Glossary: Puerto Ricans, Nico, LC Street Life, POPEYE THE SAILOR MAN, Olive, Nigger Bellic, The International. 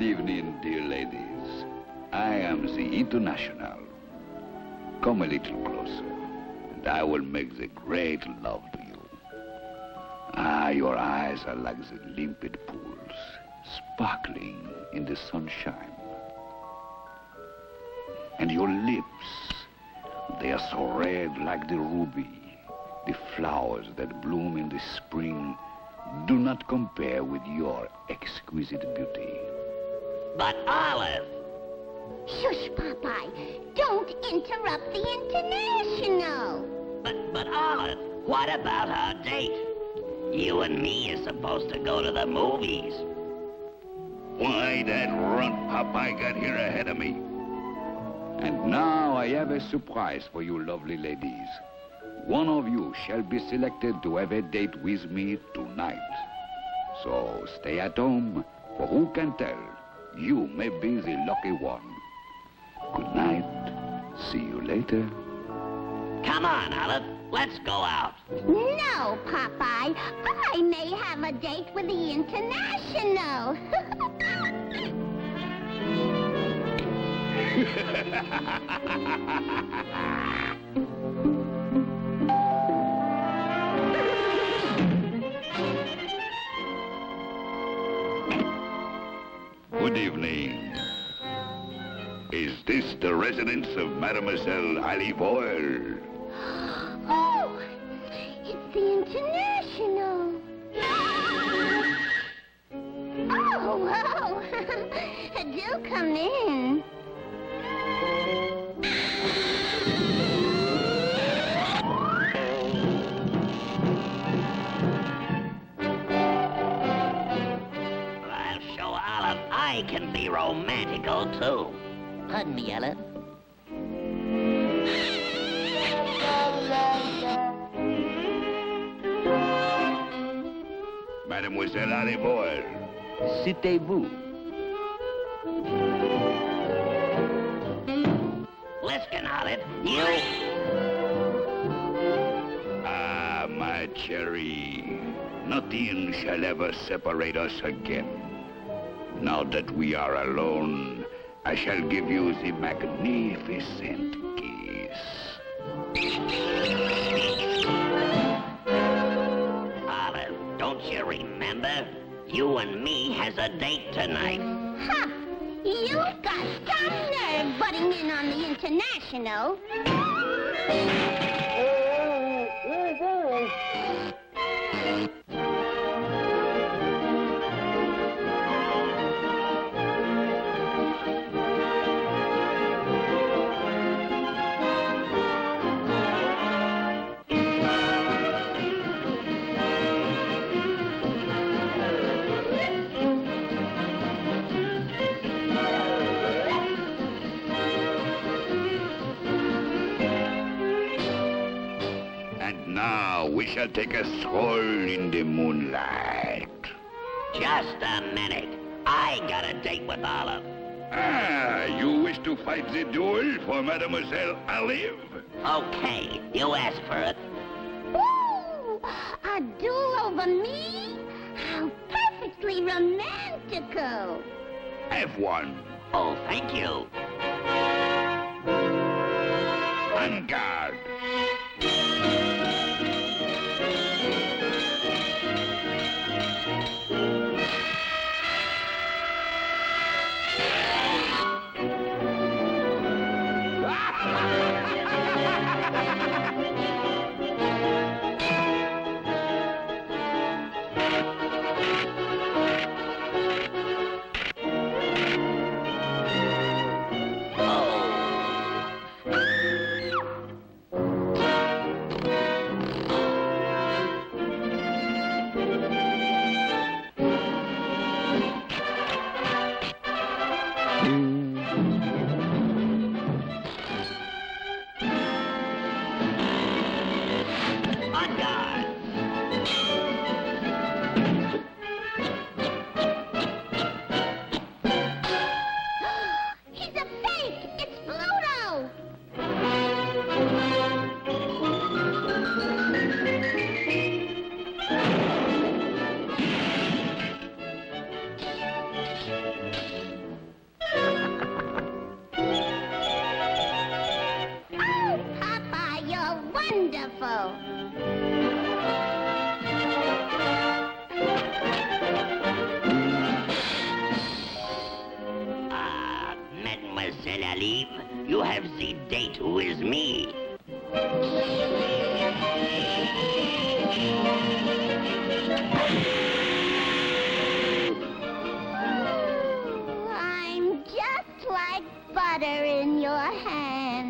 Good evening, dear ladies. I am the International. Come a little closer, and I will make the great love to you. Ah, your eyes are like the limpid pools, sparkling in the sunshine. And your lips, they are so red like the ruby. The flowers that bloom in the spring do not compare with your exquisite beauty. But Olive! Shush, Popeye. Don't interrupt the International. But Olive, what about our date? You and me are supposed to go to the movies. Why, that runt Popeye got here ahead of me. And now I have a surprise for you lovely ladies. One of you shall be selected to have a date with me tonight. So stay at home, for who can tell? You may be the lucky one. Good night. See you later. Come on, Olive. Let's go out. No, Popeye. I may have a date with the International. Good evening. Is this the residence of Mademoiselle Olive Oil? Oh, it's the International. Oh, oh. Do come in. I can be romantical, too. Pardon me, Ella. Mademoiselle Olive Oil. Citez-vous. Listen, Olive, you... Ah, my cherry. Nothing shall ever separate us again. Now that we are alone, I shall give you the magnificent kiss. Olive, don't you remember? You and me has a date tonight. Huh! You've got some nerve butting in on the International. Now we shall take a stroll in the moonlight. Just a minute. I got a date with Olive. Ah, you wish to fight the duel for Mademoiselle Olive? Okay, you asked for it. Woo! A duel over me? How perfectly romantical. Have one. Oh, thank you. En garde. Wonderful. Mademoiselle Olive, you have the date with me. I'm just like butter in your hands.